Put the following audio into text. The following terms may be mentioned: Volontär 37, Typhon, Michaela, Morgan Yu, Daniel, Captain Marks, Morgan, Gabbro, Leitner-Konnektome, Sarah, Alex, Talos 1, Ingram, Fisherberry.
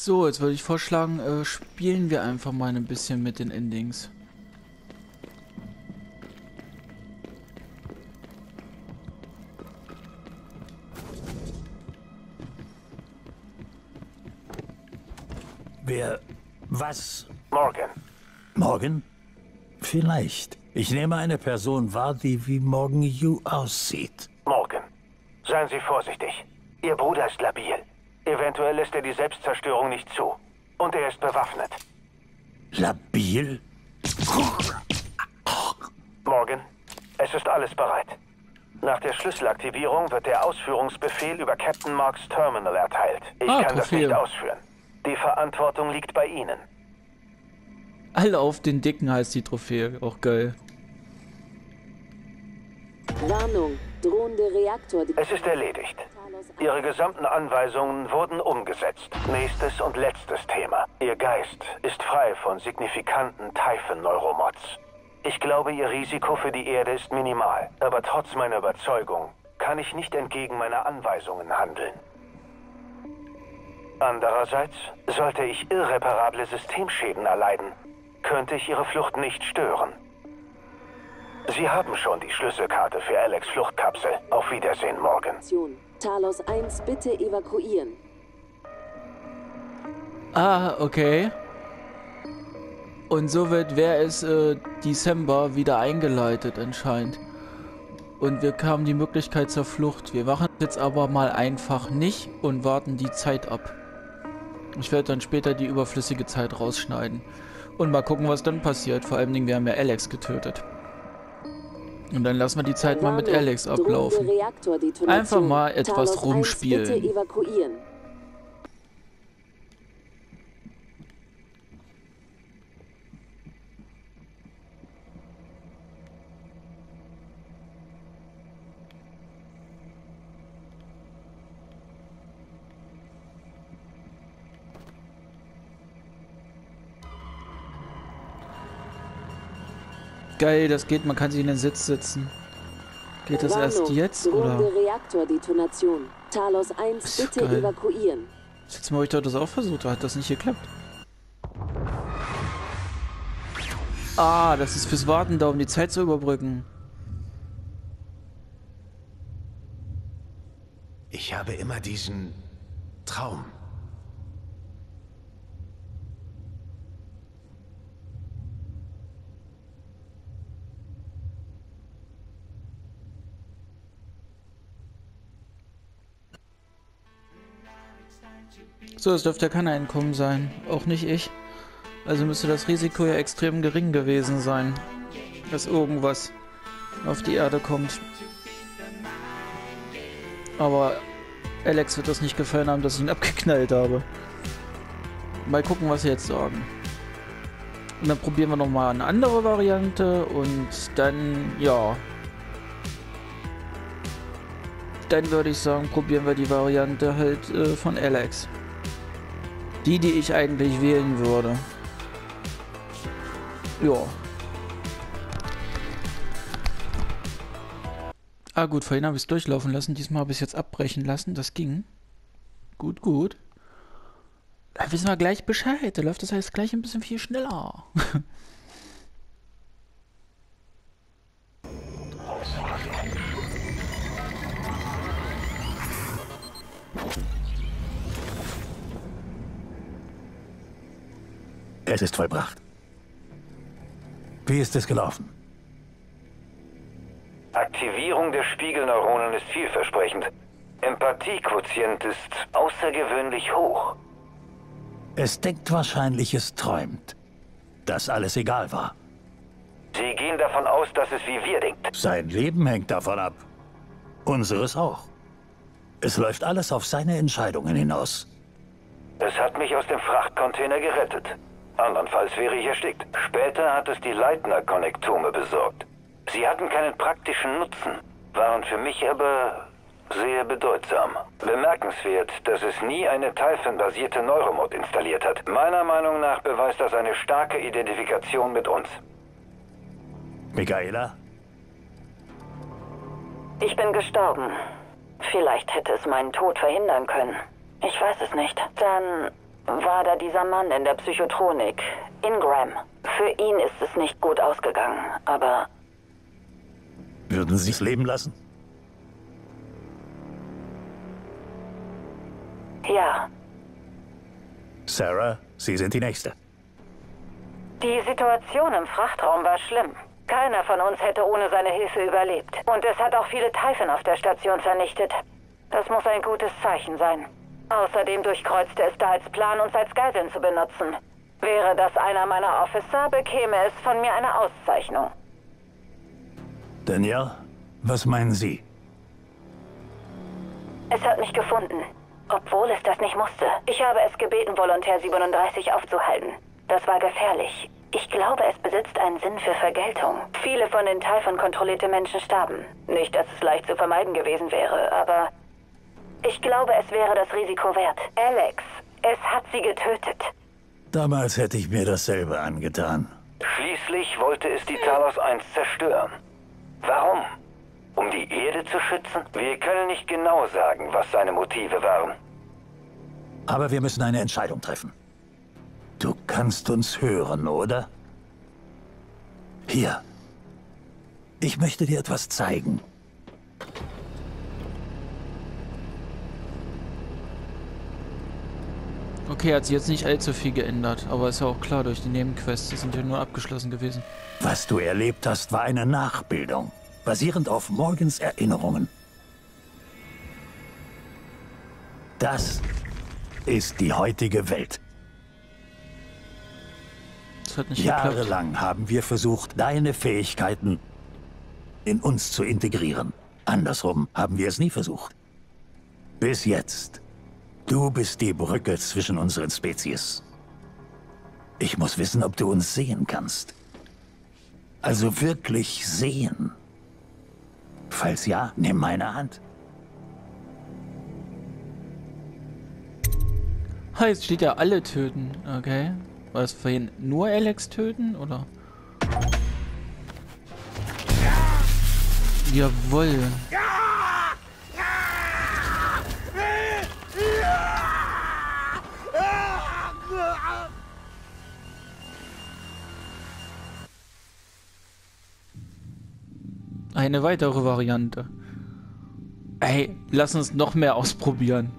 So, jetzt würde ich vorschlagen, spielen wir einfach mal ein bisschen mit den Endings. Wer? Was? Morgan. Morgan? Vielleicht. Ich nehme eine Person wahr, die wie Morgan Yu aussieht. Morgan. Seien Sie vorsichtig. Ihr Bruder ist labil. Eventuell lässt er die Selbstzerstörung nicht zu. Und er ist bewaffnet. Labil? Morgan, es ist alles bereit. Nach der Schlüsselaktivierung wird der Ausführungsbefehl über Captain Marks Terminal erteilt. Ich kann das nicht ausführen. Die Verantwortung liegt bei Ihnen. Alle auf den Dicken heißt die Trophäe. Auch geil. Warnung. Drohende Reaktor. Es ist erledigt. Ihre gesamten Anweisungen wurden umgesetzt. Nächstes und letztes Thema. Ihr Geist ist frei von signifikanten Typhon-Neuromods. Ich glaube, Ihr Risiko für die Erde ist minimal. Aber trotz meiner Überzeugung kann ich nicht entgegen meiner Anweisungen handeln. Andererseits, sollte ich irreparable Systemschäden erleiden, könnte ich Ihre Flucht nicht stören. Sie haben schon die Schlüsselkarte für Alex' Fluchtkapsel. Auf Wiedersehen, Morgan. Talos 1, bitte evakuieren. Okay. Und so wird Wer ist Dezember wieder eingeleitet anscheinend. Und wir haben die Möglichkeit zur Flucht. Wir machen jetzt aber mal einfach nicht und warten die Zeit ab. Ich werde dann später die überflüssige Zeit rausschneiden. Und mal gucken, was dann passiert. Vor allem, wir haben ja Alex getötet. Und dann lassen wir die Zeit mal mit Alex ablaufen. Einfach mal etwas rumspielen. Geil, das geht, man kann sich in den Sitz setzen. Geht das erst jetzt, oder? Reaktordetonation. Talos 1, bitte evakuieren. Jetzt mal, ich das auch versucht, hat das nicht geklappt. Das ist fürs Warten da, um die Zeit zu überbrücken. Ich habe immer diesen Traum. So, es dürfte ja keiner entkommen sein. Auch nicht ich. Also müsste das Risiko ja extrem gering gewesen sein, dass irgendwas auf die Erde kommt. Aber Alex wird das nicht gefallen haben, dass ich ihn abgeknallt habe. Mal gucken, was sie jetzt sagen. Und dann probieren wir nochmal eine andere Variante und dann, ja. Dann würde ich sagen, probieren wir die Variante halt von Alex. Die ich eigentlich wählen würde. Ja. Gut, vorhin habe ich es durchlaufen lassen. Diesmal habe ich es jetzt abbrechen lassen. Das ging. Gut, gut. Da wissen wir gleich Bescheid. Da läuft das heißt gleich ein bisschen viel schneller. Es ist vollbracht. Wie ist es gelaufen? Aktivierung der Spiegelneuronen ist vielversprechend. Empathiequotient ist außergewöhnlich hoch. Es denkt wahrscheinlich, es träumt, dass alles egal war. Sie gehen davon aus, dass es wie wir denkt. Sein Leben hängt davon ab. Unseres auch. Es läuft alles auf seine Entscheidungen hinaus. Es hat mich aus dem Frachtcontainer gerettet. Andernfalls wäre ich erstickt. Später hat es die Leitner-Konnektome besorgt. Sie hatten keinen praktischen Nutzen, waren für mich aber sehr bedeutsam. Bemerkenswert, dass es nie eine Typhon-basierte Neuromod installiert hat. Meiner Meinung nach beweist das eine starke Identifikation mit uns. Michaela? Ich bin gestorben. Vielleicht hätte es meinen Tod verhindern können. Ich weiß es nicht. Dann war da dieser Mann in der Psychotronik, Ingram. Für ihn ist es nicht gut ausgegangen, aber... Würden Sie es leben lassen? Ja. Sarah, Sie sind die Nächste. Die Situation im Frachtraum war schlimm. Keiner von uns hätte ohne seine Hilfe überlebt. Und es hat auch viele Typhon auf der Station vernichtet. Das muss ein gutes Zeichen sein. Außerdem durchkreuzte es da als Plan, uns als Geiseln zu benutzen. Wäre das einer meiner Officer, bekäme es von mir eine Auszeichnung. Daniel, was meinen Sie? Es hat mich gefunden, obwohl es das nicht musste. Ich habe es gebeten, Volontär 37 aufzuhalten. Das war gefährlich. Ich glaube, es besitzt einen Sinn für Vergeltung. Viele von den Typhon kontrollierte Menschen starben. Nicht, dass es leicht zu vermeiden gewesen wäre, aber... Ich glaube, es wäre das Risiko wert. Alex, es hat sie getötet. Damals hätte ich mir dasselbe angetan. Schließlich wollte es die Talos 1 zerstören. Warum? Um die Erde zu schützen? Wir können nicht genau sagen, was seine Motive waren. Aber wir müssen eine Entscheidung treffen. Du kannst uns hören, oder? Hier. Ich möchte dir etwas zeigen. Okay, hat sich jetzt nicht allzu viel geändert, aber ist ja auch klar, durch die Nebenquests, die sind ja nur abgeschlossen gewesen. Was du erlebt hast, war eine Nachbildung, basierend auf Morgans Erinnerungen. Das ist die heutige Welt. Das hat nicht geklappt. Jahrelang haben wir versucht, deine Fähigkeiten in uns zu integrieren. Andersrum haben wir es nie versucht. Bis jetzt. Du bist die Brücke zwischen unseren Spezies. Ich muss wissen, ob du uns sehen kannst. Also wirklich sehen. Falls ja, nimm meine Hand. Heißt, steht ja alle töten, okay? War es vorhin nur Alex töten, oder? Jawohl. Eine weitere Variante. Ey, lass uns noch mehr ausprobieren.